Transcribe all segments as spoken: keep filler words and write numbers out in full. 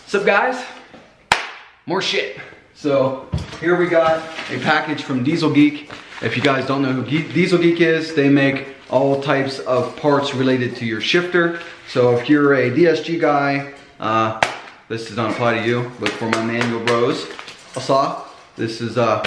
What's up, guys? More shit. So here we got a package from Diesel Geek. If you guys don't know who Ge- Diesel Geek is, they make all types of parts related to your shifter. So if you're a D S G guy, uh, this does not apply to you, but for my manual bros, I saw this is uh,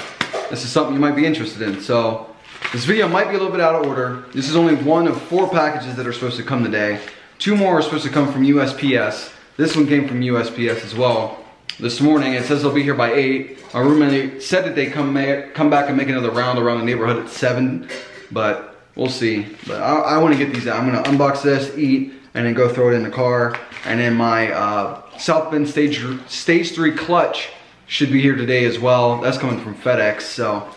this is something you might be interested in. So this video might be a little bit out of order. This is only one of four packages that are supposed to come today. Two more are supposed to come from U S P S. This one came from U S P S as well this morning. It says they'll be here by eight. My roommate said that they come come back and make another round around the neighborhood at seven, but we'll see. But I, I want to get these out. I'm going to unbox this, eat, and then go throw it in the car. And then my uh, South Bend stage stage three clutch should be here today as well. That's coming from FedEx. So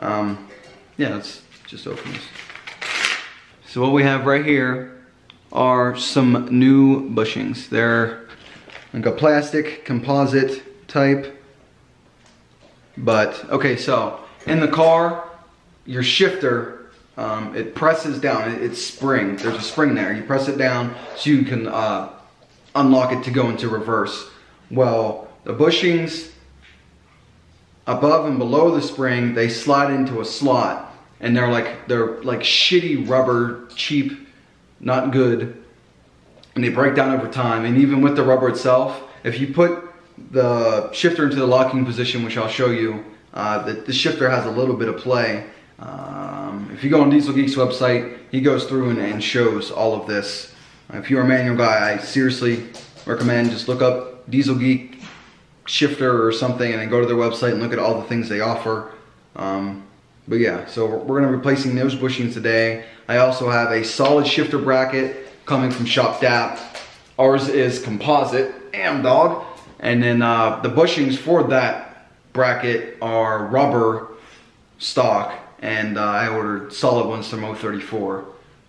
um, yeah, let's just open this. So what we have right here are some new bushings. They're like a plastic composite type, but okay, so in the car, your shifter, um, it presses down, it, it's spring, there's a spring there, you press it down so you can uh, unlock it to go into reverse. Well, the bushings above and below the spring, they slide into a slot, and they're like, they're like shitty rubber, cheap, not good, and they break down over time. And even with the rubber itself, if you put the shifter into the locking position, which I'll show you, uh, the, the shifter has a little bit of play. Um, if you go on Diesel Geek's website, he goes through and, and shows all of this. If you're a manual guy, I seriously recommend just look up Diesel Geek shifter or something and then go to their website and look at all the things they offer. Um, but yeah, so we're gonna be replacing those bushings today. I also have a solid shifter bracket coming from ShopDAP. Ours is composite, am dog. And then uh, the bushings for that bracket are rubber stock, and uh, I ordered solid ones from zero three four.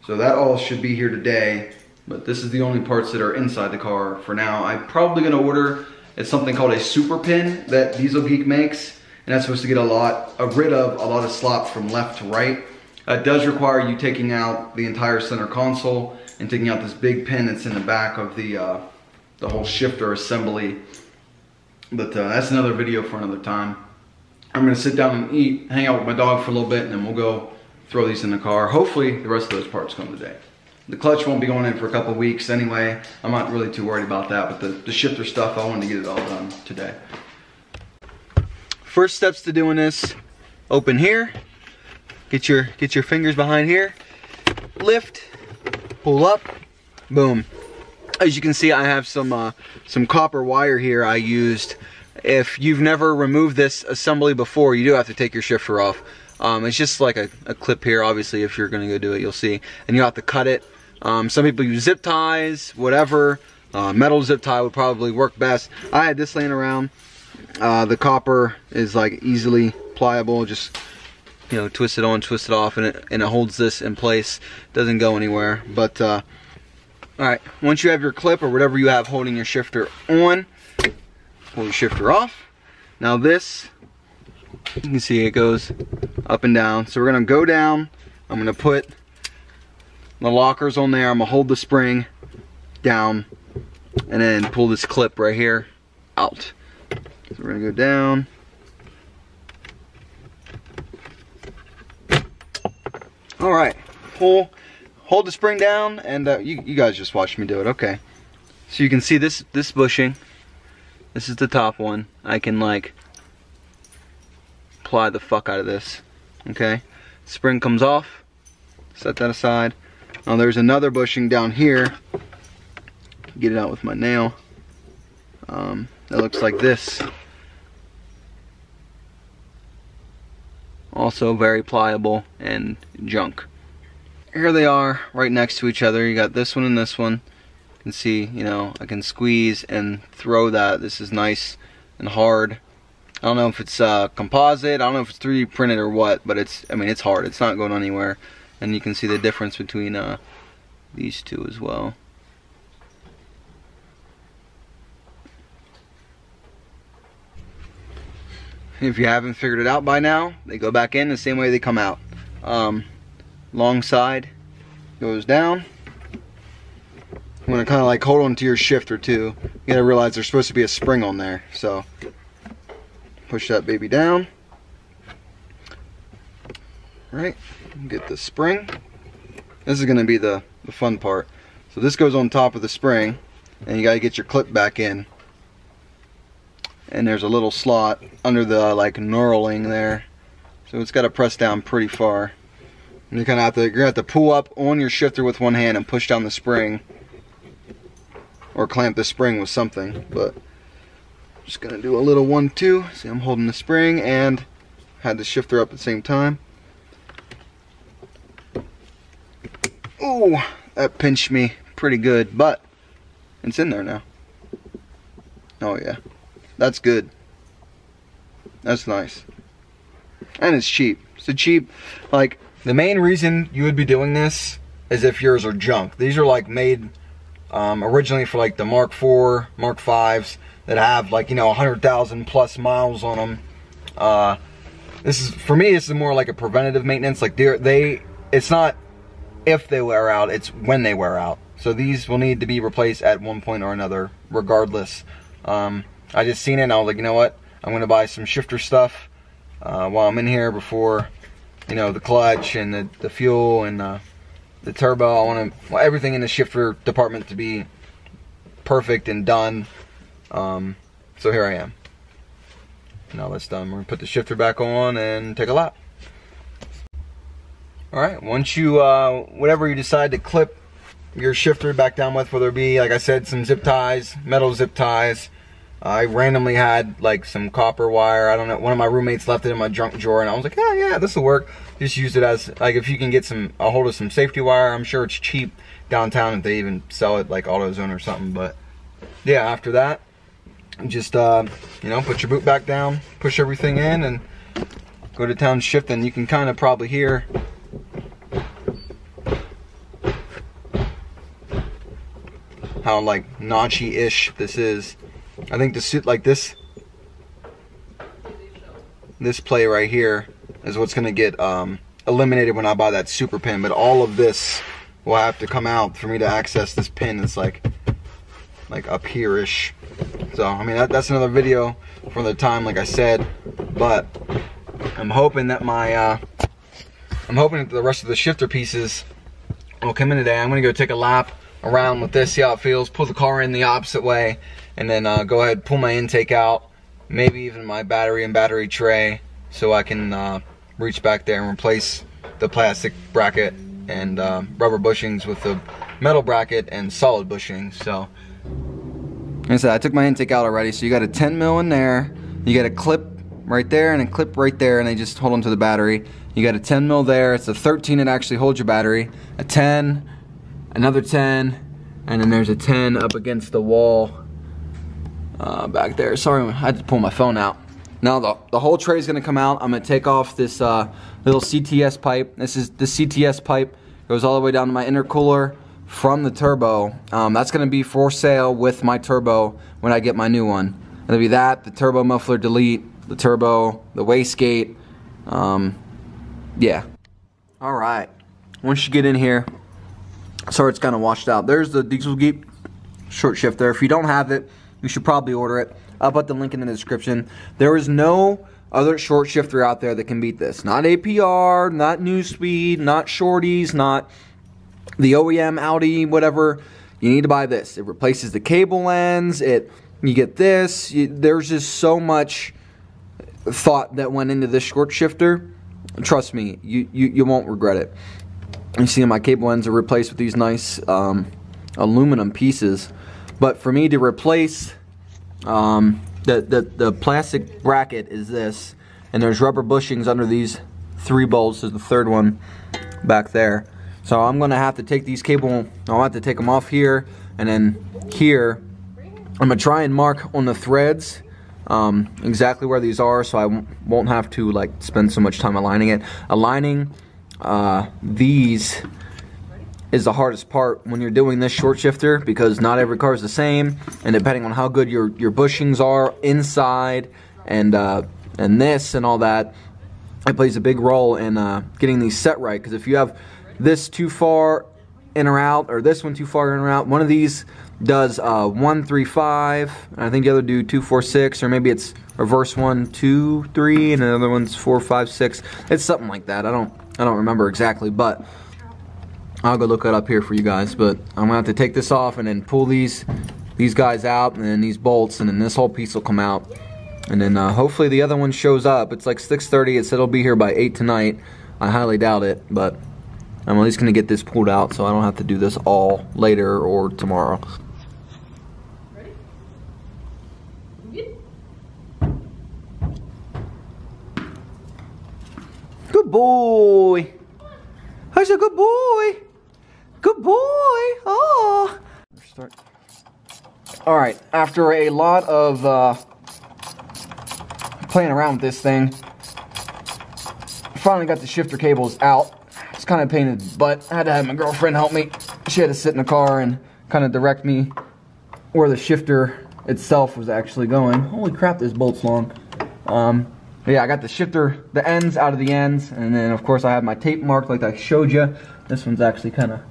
So that all should be here today, but this is the only parts that are inside the car for now. I'm probably gonna order, it's something called a super pin that Diesel Geek makes, and that's supposed to get a lot, uh, rid of a lot of slop from left to right. That does require you taking out the entire center console and taking out this big pin that's in the back of the uh, the whole shifter assembly. But uh, that's another video for another time. I'm gonna sit down and eat, hang out with my dog for a little bit, and then we'll go throw these in the car. Hopefully the rest of those parts come today. The clutch won't be going in for a couple weeks anyway. I'm not really too worried about that, but the, the shifter stuff, I wanted to get it all done today. First steps to doing this, open here. Get your get your fingers behind here, lift, pull up, boom. As you can see, I have some uh, some copper wire here I used. If you've never removed this assembly before, you do have to take your shifter off. Um, it's just like a, a clip here, obviously, if you're gonna go do it, you'll see. And you'll have to cut it. Um, some people use zip ties, whatever. Uh, metal zip tie would probably work best. I had this laying around. Uh, the copper is like easily pliable, just you know, twist it on, twist it off, and it, and it holds this in place. Doesn't go anywhere. But uh, all right, once you have your clip or whatever you have holding your shifter on, pull your shifter off. Now this, you can see it goes up and down. So we're gonna go down. I'm gonna put the lockers on there. I'm gonna hold the spring down and then pull this clip right here out. So we're gonna go down. All right, pull, hold the spring down, and uh, you, you guys just watched me do it, okay. So you can see this, this bushing, this is the top one. I can like, ply the fuck out of this, okay. Spring comes off, set that aside. Now there's another bushing down here. Get it out with my nail. Um, that looks like this. Also very pliable and junk. Here they are right next to each other. You got this one and this one. You can see, you know, I can squeeze and throw that. This is nice and hard. I don't know if it's uh, composite, I don't know if it's three D printed or what, but it's, I mean, it's hard. It's not going anywhere. And you can see the difference between uh, these two as well. If you haven't figured it out by now, they go back in the same way they come out. um, long side goes down. I'm gonna kind of like hold on to your shift or two. You gotta realize there's supposed to be a spring on there, so push that baby down. All right, get the spring. This is gonna be the, the fun part. So this goes on top of the spring, and you gotta get your clip back in. And there's a little slot under the like knurling there, so it's gotta press down pretty far. And you kind of have to, you're gonna have to pull up on your shifter with one hand and push down the spring, or clamp the spring with something. But I'm just gonna do a little one two. See, I'm holding the spring and had the shifter up at the same time. Oh, that pinched me pretty good, but it's in there now. Oh yeah, that's good. That's nice, and it's cheap. It's a cheap, like, the main reason you would be doing this is if yours are junk. These are like made um, originally for like the Mark four, Mark fives that have like, you know, one hundred thousand plus miles on them. Uh, this is, for me, this is more like a preventative maintenance. Like they're, they, it's not if they wear out, it's when they wear out. So these will need to be replaced at one point or another, regardless. Um, I just seen it and I was like, you know what? I'm gonna buy some shifter stuff uh, while I'm in here before, you know, the clutch and the, the fuel and uh, the turbo. I want to, well, everything in the shifter department to be perfect and done. Um, so here I am. Now that's done. We're gonna put the shifter back on and take a lap. All right. Once you, uh, whatever you decide to clip your shifter back down with, whether it be, like I said, some zip ties, metal zip ties. I randomly had like some copper wire. I don't know, one of my roommates left it in my junk drawer and I was like, yeah, yeah, this will work. Just use it as, like, if you can get some, a hold of some safety wire. I'm sure it's cheap downtown if they even sell it like AutoZone or something. But yeah, after that, just, uh, you know, put your boot back down, push everything in and go to town shifting. You can kind of probably hear how like notchy-ish this is. I think the suit like this, this play right here is what's going to get um, eliminated when I buy that super pin. But all of this will have to come out for me to access this pin. It's like, like up here-ish. So I mean that, that's another video for the time, like I said. But I'm hoping that my, uh, I'm hoping that the rest of the shifter pieces will come in today. I'm going to go take a lap around with this, see how it feels. Pull the car in the opposite way. And then uh, go ahead, pull my intake out, maybe even my battery and battery tray, so I can uh, reach back there and replace the plastic bracket and uh, rubber bushings with the metal bracket and solid bushings. So, like I said, I took my intake out already. So you got a ten mil in there, you got a clip right there and a clip right there, and they just hold onto the battery. You got a ten mil there. It's a thirteen that actually holds your battery. A ten, another ten, and then there's a ten up against the wall. Uh, back there. Sorry, I had to pull my phone out. Now the, the whole tray is going to come out. I'm going to take off this uh, little C T S pipe. This is the C T S pipe. It goes all the way down to my intercooler from the turbo. Um, that's going to be for sale with my turbo when I get my new one. It'll be that, the turbo muffler delete, the turbo, the wastegate. Um, yeah. Alright. Once you get in here, sorry it's kind of washed out. There's the Diesel Geek short shifter. If you don't have it, you should probably order it. I'll put the link in the description. There is no other short shifter out there that can beat this. Not A P R, not New Speed, not Shorties, not the O E M, Audi, whatever. You need to buy this. It replaces the cable lens. It, you get this. You, there's just so much thought that went into this short shifter. Trust me, you, you, you won't regret it. You see my cable ends are replaced with these nice um, aluminum pieces. But for me to replace um, the, the, the plastic bracket is this, and there's rubber bushings under these three bolts. There's the third one back there. So I'm gonna have to take these cable, I'll have to take them off here, and then here, I'm gonna try and mark on the threads um, exactly where these are so I won't have to like spend so much time aligning it. Aligning uh, these is the hardest part when you're doing this short shifter, because not every car is the same, and depending on how good your your bushings are inside and uh, and this and all that, it plays a big role in uh, getting these set right, because if you have this too far in or out, or this one too far in or out, one of these does uh, one three five, and I think the other do two four six, or maybe it's reverse one two three, and another one's four five six. It's something like that. I don't, I don't remember exactly, but I'll go look it up here for you guys. But I'm gonna have to take this off and then pull these, these guys out, and then these bolts, and then this whole piece will come out. And then uh, hopefully the other one shows up. It's like six thirty. It said it'll be here by eight tonight. I highly doubt it, but I'm at least going to get this pulled out so I don't have to do this all later or tomorrow. Ready? Good boy. That's a good boy. Good boy. Oh. Start. All right. After a lot of... Uh, playing around with this thing, finally got the shifter cables out. It's kind of a pain in the butt. I had to have my girlfriend help me. She had to sit in the car and kind of direct me where the shifter itself was actually going. Holy crap, this bolt's long. Um, yeah, I got the shifter, the ends out of the ends, and then of course I have my tape marked like I showed you. This one's actually kind of,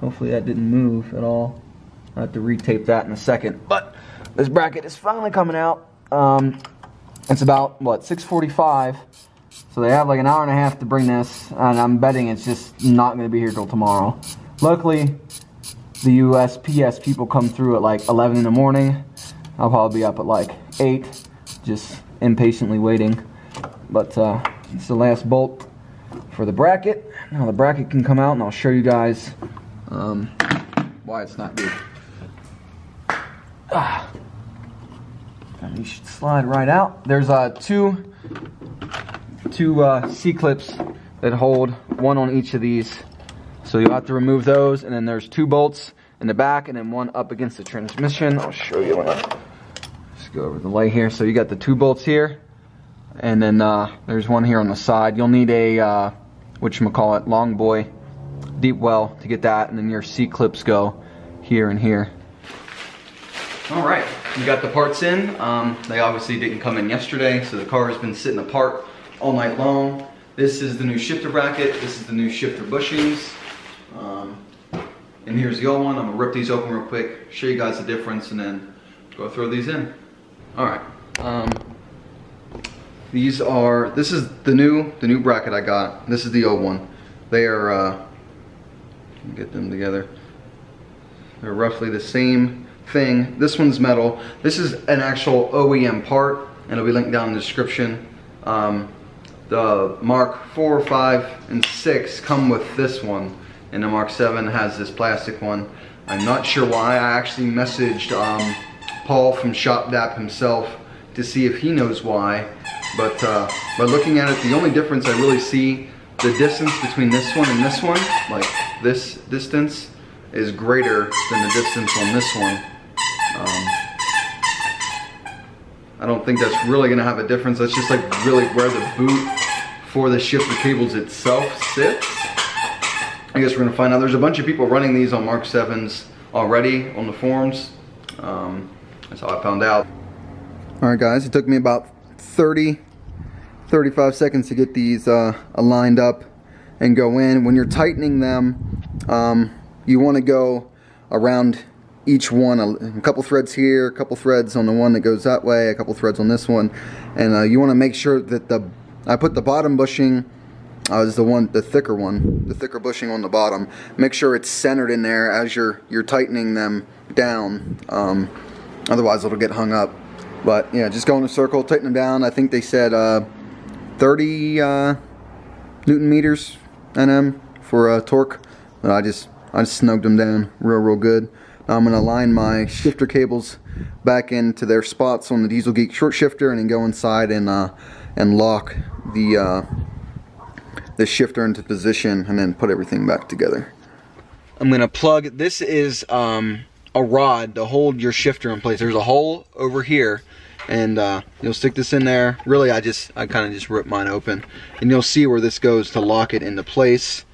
hopefully that didn't move at all. I'll have to retape that in a second. But this bracket is finally coming out. Um, It's about, what, six forty-five, so they have like an hour and a half to bring this, and I'm betting it's just not going to be here till tomorrow. Luckily, the U S P S people come through at like eleven in the morning. I'll probably be up at like eight, just impatiently waiting. But uh, it's the last bolt for the bracket. Now the bracket can come out, and I'll show you guys um, why it's not good. Ah. And you should slide right out. There's uh, two, two uh, C-clips that hold one on each of these. So you'll have to remove those, and then there's two bolts in the back, and then one up against the transmission. I'll show you when I just go over the light here. So you got the two bolts here, and then uh, there's one here on the side. You'll need a, uh, whatchamacallit, long boy, deep well to get that, and then your C-clips go here and here. All right. We got the parts in. Um, they obviously didn't come in yesterday, so the car has been sitting apart all night long. This is the new shifter bracket. This is the new shifter bushings. Um, and here's the old one. I'm gonna rip these open real quick, show you guys the difference, and then go throw these in. All right. Um, these are, this is the new, the new bracket I got. This is the old one. They are, uh, get them together. They're roughly the same thing. This one's metal. This is an actual O E M part, and it'll be linked down in the description. Um, the Mark four, five, and six come with this one, and the Mark seven has this plastic one. I'm not sure why. I actually messaged um, Paul from ShopDAP himself to see if he knows why, but uh, by looking at it, the only difference I really see, the distance between this one and this one, like this distance, is greater than the distance on this one. Um, I don't think that's really gonna have a difference. That's just like really where the boot for the shifter cables itself sits. I guess we're gonna find out. There's a bunch of people running these on Mark sevens already on the forums. Um, that's how I found out. All right guys, it took me about thirty, thirty-five seconds to get these uh, aligned up and go in. When you're tightening them, um, you wanna go around each one, a couple threads here, a couple threads on the one that goes that way, a couple threads on this one, and uh, you want to make sure that the, I put the bottom bushing as uh, the one, the thicker one, the thicker bushing on the bottom. Make sure it's centered in there as you're you're tightening them down. Um, otherwise, it'll get hung up. But yeah, just go in a circle, tighten them down. I think they said uh, thirty uh, newton meters N M for uh, torque. And I just I just snugged them down real real good. I'm going to align my shifter cables back into their spots on the Diesel Geek short shifter, and then go inside and uh, and lock the uh, the shifter into position, and then put everything back together. I'm going to plug. This is um, a rod to hold your shifter in place. There's a hole over here, and uh, you'll stick this in there. Really, I just I kind of just ripped mine open, and you'll see where this goes to lock it into place.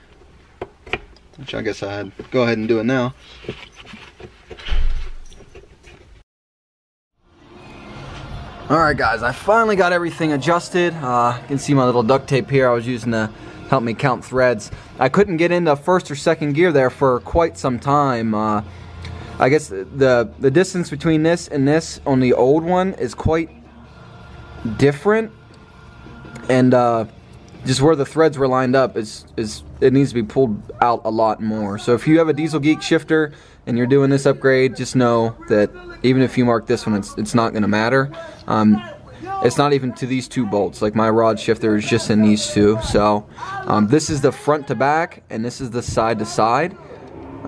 Which I guess I had. Go ahead and do it now. Alright guys, I finally got everything adjusted. Uh, you can see my little duct tape here I was using to help me count threads. I couldn't get into first or second gear there for quite some time. Uh, I guess the, the distance between this and this on the old one is quite different. And uh, just where the threads were lined up, is, is, it needs to be pulled out a lot more. So if you have a Diesel Geek shifter and you're doing this upgrade, just know that even if you mark this one, it's, it's not going to matter. Um, it's not even to these two bolts. Like my rod shifter is just in these two. So um, this is the front to back, and this is the side to side.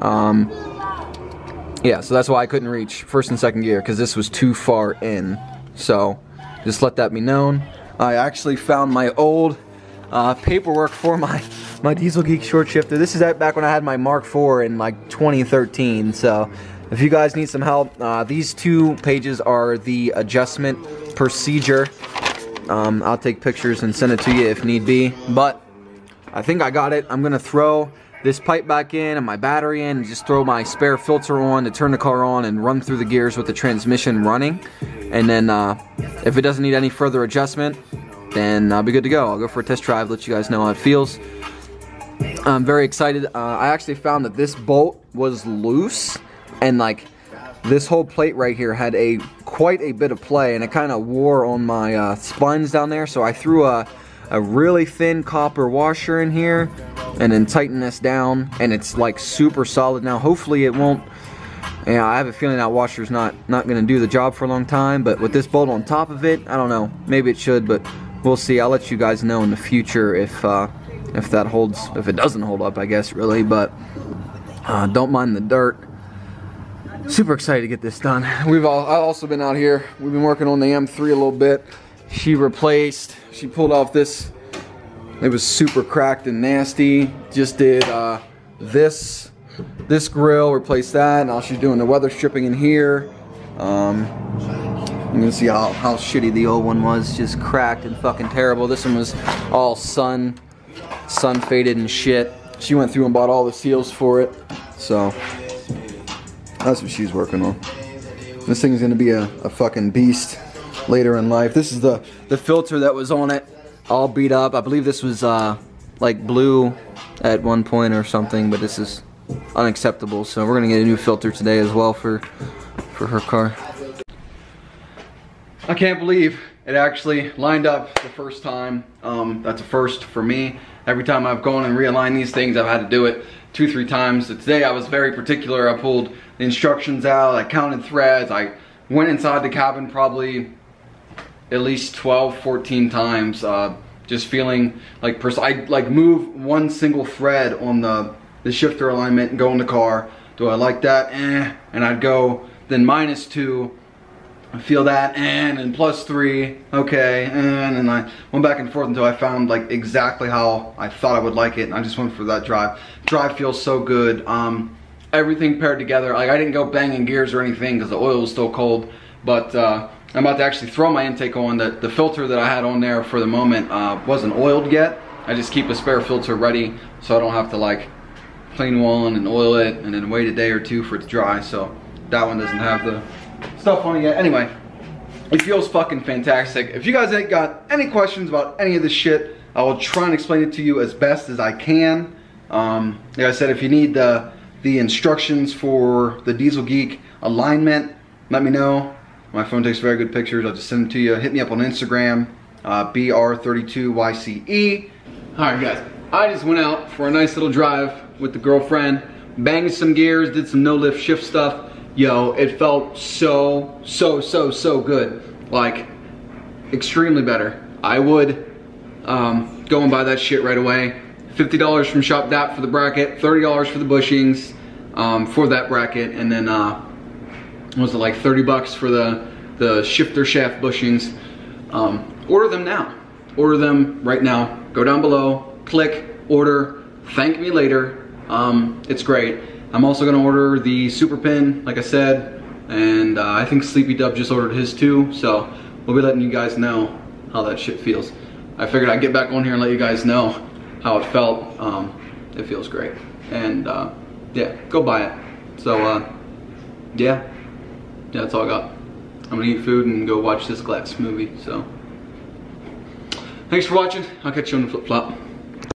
Um, yeah, so that's why I couldn't reach first and second gear, because this was too far in. So just let that be known. I actually found my old uh, paperwork for my, my Diesel Geek short shifter. This is back when I had my Mark four in like twenty thirteen. So if you guys need some help, uh, these two pages are the adjustment procedure. Um, I'll take pictures and send it to you if need be, but I think I got it. I'm gonna throw this pipe back in and my battery in and just throw my spare filter on to turn the car on and run through the gears with the transmission running. And then uh, if it doesn't need any further adjustment, then I'll be good to go. I'll go for a test drive, let you guys know how it feels. I'm very excited. Uh, I actually found that this bolt was loose. And like this whole plate right here had a quite a bit of play, and it kind of wore on my uh, splines down there. So I threw a, a really thin copper washer in here and then tightened this down, and it's like super solid now. Hopefully it won't, you know, I have a feeling that washer's not, not going to do the job for a long time, but with this bolt on top of it, I don't know, maybe it should, but we'll see. I'll let you guys know in the future if, uh, if that holds, if it doesn't hold up, I guess, really, but uh, don't mind the dirt. Super excited to get this done. We've all, I've also been out here. We've been working on the M three a little bit. She replaced, she pulled off this. It was super cracked and nasty. Just did uh, this, this grill, replaced that. Now she's doing the weather stripping in here. Um, I'm gonna see how, how shitty the old one was. Just cracked and fucking terrible. This one was all sun, sun faded and shit. She went through and bought all the seals for it, so. That's what she's working on. This thing's gonna be a, a fucking beast later in life. This is the, the filter that was on it, all beat up. I believe this was uh, like blue at one point or something, but this is unacceptable. So we're gonna get a new filter today as well for, for her car. I can't believe it actually lined up the first time. Um, that's a first for me. Every time I've gone and realigned these things, I've had to do it two, three times. So today I was very particular. I pulled the instructions out, I counted threads, I went inside the cabin probably at least twelve, fourteen times, uh, just feeling like, pers I like move one single thread on the, the shifter alignment and go in the car. Do I like that? Eh. And I'd go, then minus two, I feel that, and then plus three, okay, and then I went back and forth until I found like exactly how I thought I would like it, and I just went for that drive. Drive feels so good. Um, everything paired together. Like I didn't go banging gears or anything because the oil was still cold, but uh, I'm about to actually throw my intake on. The, the filter that I had on there for the moment uh, wasn't oiled yet. I just keep a spare filter ready so I don't have to like clean one and oil it and then wait a day or two for it to dry, so that one doesn't have the stuff on it yet. Anyway, it feels fucking fantastic. If you guys ain't got any questions about any of this shit, I will try and explain it to you as best as I can. Um, like I said, if you need the, the instructions for the Diesel Geek alignment, let me know. My phone takes very good pictures. I'll just send them to you. Hit me up on Instagram, uh, B R three two Y C E. Alright guys, I just went out for a nice little drive with the girlfriend, banged some gears, did some no-lift shift stuff. Yo, it felt so, so, so, so good. Like, extremely better. I would um, go and buy that shit right away. fifty dollars from ShopDAP for the bracket, thirty dollars for the bushings um, for that bracket, and then, uh, what was it, like thirty bucks for the, the shifter shaft bushings. Um, order them now. Order them right now. Go down below, click, order, thank me later. Um, it's great. I'm also gonna order the Super Pin, like I said, and uh, I think Sleepy Dub just ordered his too, so we'll be letting you guys know how that shit feels. I figured I'd get back on here and let you guys know how it felt. Um, it feels great. And uh, yeah, go buy it. So uh, yeah, yeah, that's all I got. I'm gonna eat food and go watch this glass movie, so. Thanks for watching. I'll catch you on the flip-flop.